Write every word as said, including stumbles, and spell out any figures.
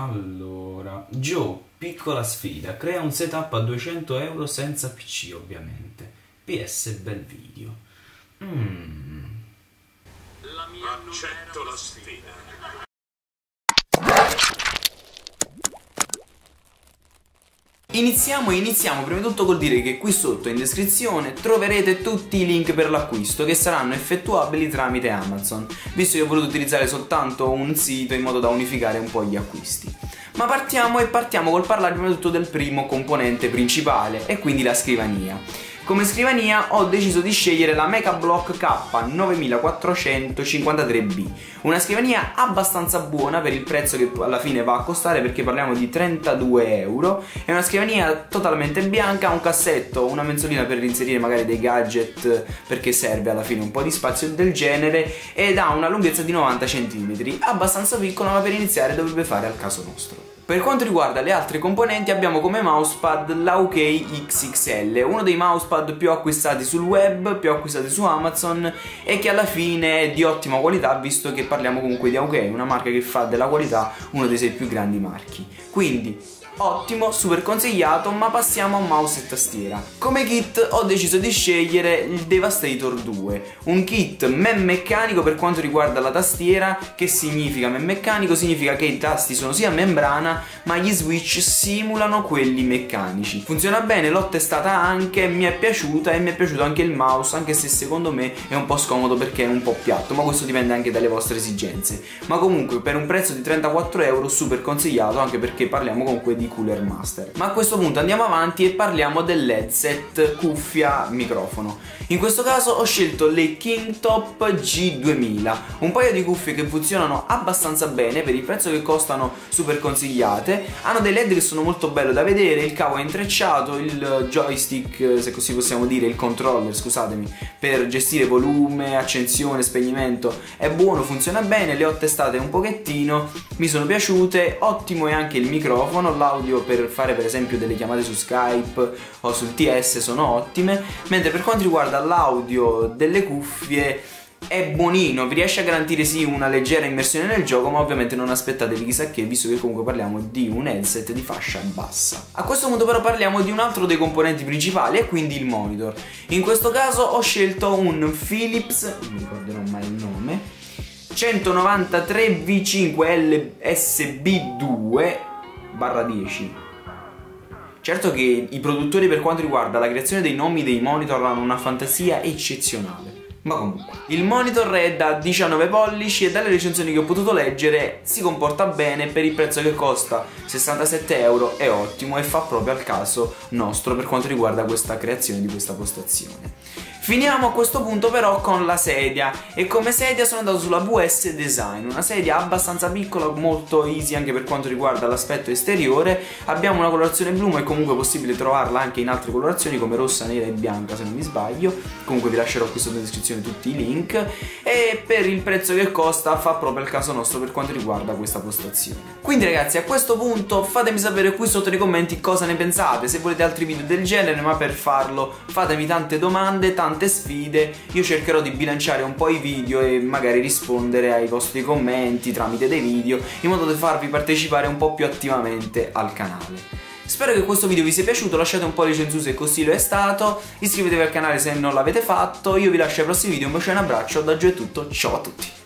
Allora, Gio, piccola sfida, crea un setup a duecento euro senza P C ovviamente. P S bel video. Mm. La mia Accetto la sfida. Iniziamo e iniziamo prima di tutto col dire che qui sotto in descrizione troverete tutti i link per l'acquisto che saranno effettuabili tramite Amazon, visto che ho voluto utilizzare soltanto un sito in modo da unificare un po' gli acquisti. Ma partiamo e partiamo col parlare prima di tutto del primo componente principale, e quindi la scrivania. Come scrivania ho deciso di scegliere la Mechablock K novantaquattrocentocinquantatré B, una scrivania abbastanza buona per il prezzo che alla fine va a costare, perché parliamo di trentadue euro. È una scrivania totalmente bianca, un cassetto, una mensolina per inserire magari dei gadget, perché serve alla fine un po' di spazio del genere, ed ha una lunghezza di novanta centimetri, abbastanza piccola, ma per iniziare dovrebbe fare al caso nostro. Per quanto riguarda le altre componenti, abbiamo come mousepad la U K X X L, uno dei mousepad più acquistati sul web, più acquistati su Amazon, e che alla fine è di ottima qualità, visto che parliamo comunque di A U K, una marca che fa della qualità uno dei sei più grandi marchi. Quindi ottimo, super consigliato, ma passiamo a mouse e tastiera. Come kit ho deciso di scegliere il Devastator due, un kit mem meccanico per quanto riguarda la tastiera. Che significa mem meccanico? Significa che i tasti sono sia a membrana, ma gli switch simulano quelli meccanici. Funziona bene, l'ho testata anche, mi è piaciuta, e mi è piaciuto anche il mouse, anche se secondo me è un po' scomodo perché è un po' piatto, ma questo dipende anche dalle vostre esigenze. Ma comunque per un prezzo di trentaquattro euro super consigliato, anche perché parliamo comunque di Cooler Master. Ma a questo punto andiamo avanti e parliamo dell'headset cuffia microfono. In questo caso ho scelto le Kingtop G duemila, un paio di cuffie che funzionano abbastanza bene per il prezzo che costano, super consigliate. Hanno dei led che sono molto bello da vedere, il cavo è intrecciato, il joystick, se così possiamo dire, il controller, scusatemi, per gestire volume, accensione, spegnimento è buono, funziona bene, le ho testate un pochettino, mi sono piaciute. Ottimo è anche il microfono, la audio per fare per esempio delle chiamate su Skype o sul T S sono ottime, mentre per quanto riguarda l'audio delle cuffie è buonino, vi riesce a garantire sì una leggera immersione nel gioco, ma ovviamente non aspettatevi chissà che, visto che comunque parliamo di un headset di fascia bassa. A questo punto però parliamo di un altro dei componenti principali, e quindi il monitor. In questo caso ho scelto un Philips, non mi ricorderò mai il nome, centonovantatré V cinque L S B due dieci. Certo che i produttori per quanto riguarda la creazione dei nomi dei monitor hanno una fantasia eccezionale, ma comunque il monitor è da diciannove pollici e dalle recensioni che ho potuto leggere si comporta bene. Per il prezzo che costa sessantasette euro è ottimo e fa proprio al caso nostro per quanto riguarda questa creazione di questa postazione. Finiamo a questo punto però con la sedia, e come sedia sono andato sulla W S Design, una sedia abbastanza piccola, molto easy anche per quanto riguarda l'aspetto esteriore. Abbiamo una colorazione blu, ma è comunque possibile trovarla anche in altre colorazioni come rossa, nera e bianca se non mi sbaglio. Comunque vi lascerò qui sotto in descrizione tutti i link, e per il prezzo che costa fa proprio il caso nostro per quanto riguarda questa postazione. Quindi ragazzi, a questo punto fatemi sapere qui sotto nei commenti cosa ne pensate, se volete altri video del genere, ma per farlo fatemi tante domande, tante sfide, io cercherò di bilanciare un po' i video e magari rispondere ai vostri commenti tramite dei video, in modo da farvi partecipare un po' più attivamente al canale. Spero che questo video vi sia piaciuto, lasciate un pollice in su se così lo è stato, iscrivetevi al canale se non l'avete fatto, io vi lascio ai prossimi video, un bacio e un abbraccio, da Gio è tutto, ciao a tutti!